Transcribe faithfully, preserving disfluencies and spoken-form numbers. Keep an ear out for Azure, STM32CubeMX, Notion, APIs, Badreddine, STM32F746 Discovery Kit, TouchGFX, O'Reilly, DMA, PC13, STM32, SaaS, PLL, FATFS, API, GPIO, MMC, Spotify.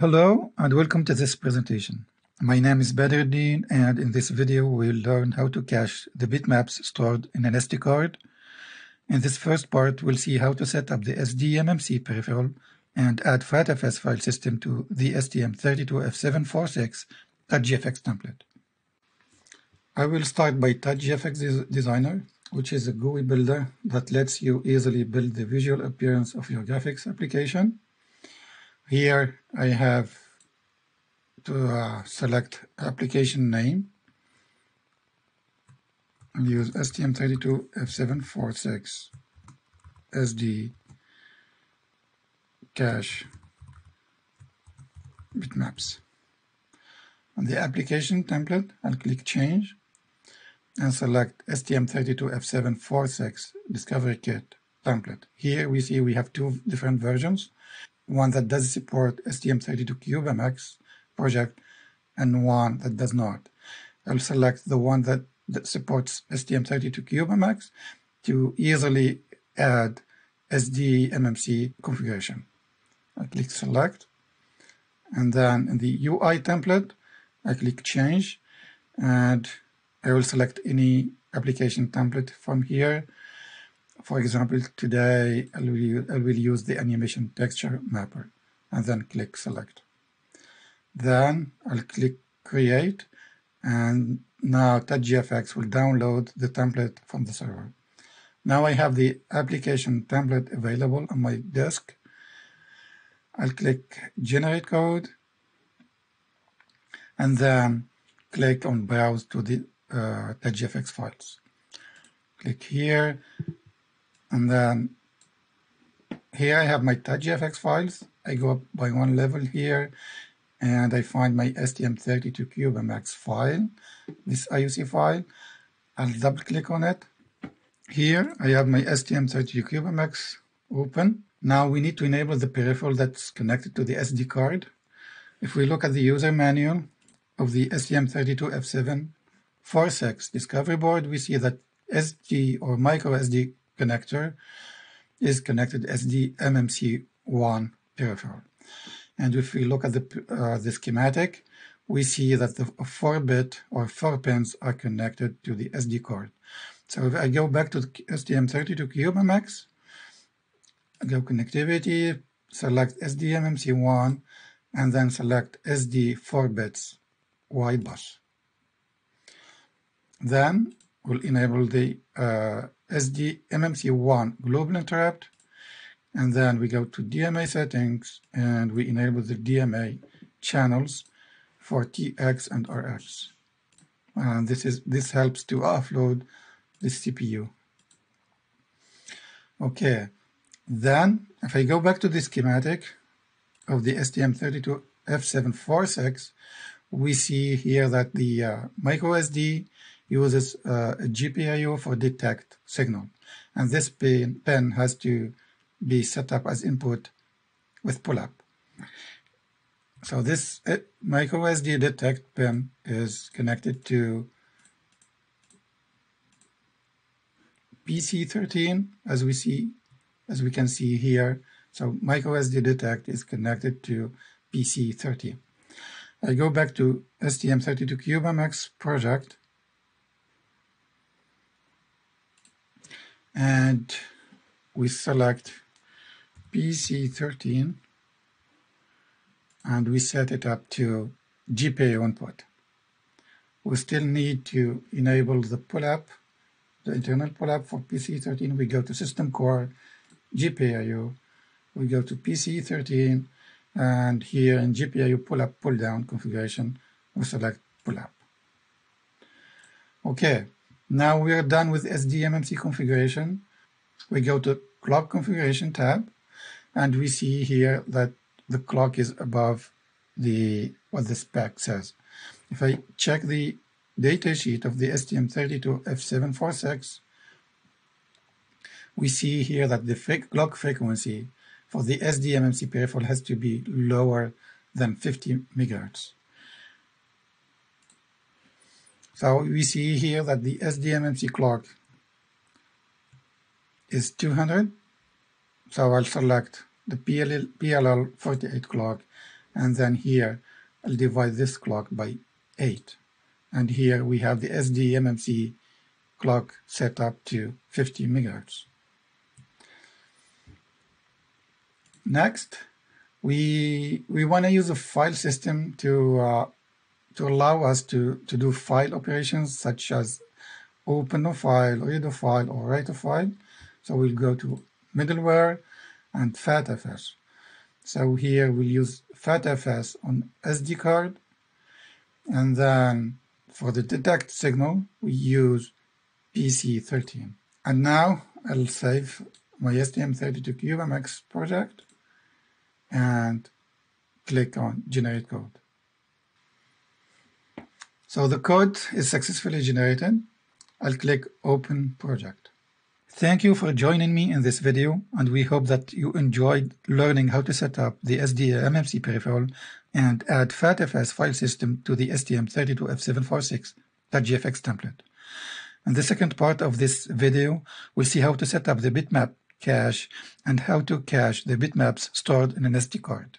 Hello and welcome to this presentation. My name is Badreddine, and in this video we'll learn how to cache the bitmaps stored in an S D card. In this first part, we'll see how to set up the S D M M C peripheral and add FATFS file system to the S T M thirty-two F seven forty-six TouchGFX template. I will start by TouchGFX Designer, which is a G U I builder that lets you easily build the visual appearance of your graphics application. Here I have to uh, select application name and use S T M thirty-two F seven forty-six S D cache bitmaps. On the application template, I'll click change and select S T M thirty-two F seven forty-six Discovery Kit template. Here we see we have two different versions. One that does support S T M thirty-two Q B M X project and one that does not. I'll select the one that, that supports S T M thirty-two Q B M X to easily add S D M M C configuration. I click select, and then in the U I template, I click change, and I will select any application template from here. For example, today I will, I will use the animation texture mapper and then click select. Then I'll click create, and now TouchGFX will download the template from the server. Now I have the application template available on my desk. I'll click generate code and then click on browse to the uh, TouchGFX files. Click here. And then here I have my TouchGFX files. I go up by one level here and I find my S T M thirty-two Q B M X file, this I U C file. I'll double click on it. Here I have my S T M thirty-two Q B M X open. Now we need to enable the peripheral that's connected to the S D card. If we look at the user manual of the S T M thirty-two F seven forty-six Discovery board, we see that S D or micro S D connector is connected S D M M C one peripheral. And if we look at the, uh, the schematic, we see that the four bit or four pins are connected to the S D card. So if I go back to the S T M thirty-two Q B M X, go connectivity, select S D M M C one, and then select S D four bits Y bus. Then we'll enable the uh, S D M M C one global interrupt, and then we go to D M A settings and we enable the D M A channels for T X and R X. And this is this helps to offload the C P U. Okay, then if I go back to the schematic of the S T M thirty-two F seven forty-six, we see here that the uh, micro S D uses uh, a G P I O for detect signal. And this pin, pin has to be set up as input with pull-up. So this uh, microSD detect pin is connected to P C thirteen, as we see, as we can see here. So microSD detect is connected to P C thirteen. I go back to S T M thirty-two Q B M X project, and we select P C thirteen and we set it up to G P I O input. We still need to enable the pull-up, the internal pull-up for P C thirteen. We go to System Core, G P I O, we go to P C thirteen, and here in G P I O pull-up, pull-down configuration, we select pull-up. Okay. Now we are done with S D M M C configuration. We go to Clock Configuration tab, and we see here that the clock is above the what the spec says. If I check the datasheet of the S T M thirty-two F seven forty-six, we see here that the fre clock frequency for the S D M M C peripheral has to be lower than fifty megahertz. So we see here that the S D M M C clock is two hundred. So I'll select the P L L forty-eight clock and then here I'll divide this clock by eight. And here we have the S D M M C clock set up to fifty megahertz. Next, we we want to use a file system to uh, to allow us to to do file operations such as open a file, read a file, or write a file. So we'll go to middleware and FATFS. So here we'll use FATFS on S D card, and then for the detect signal we use P C thirteen. And now I'll save my S T M thirty-two Q M X project and click on generate code. So the code is successfully generated. I'll click open project. Thank you for joining me in this video, and we hope that you enjoyed learning how to set up the S D M M C peripheral and add FATFS file system to the S T M thirty-two F seven forty-six TouchGFX template. In the second part of this video, we'll see how to set up the bitmap cache and how to cache the bitmaps stored in an S D card.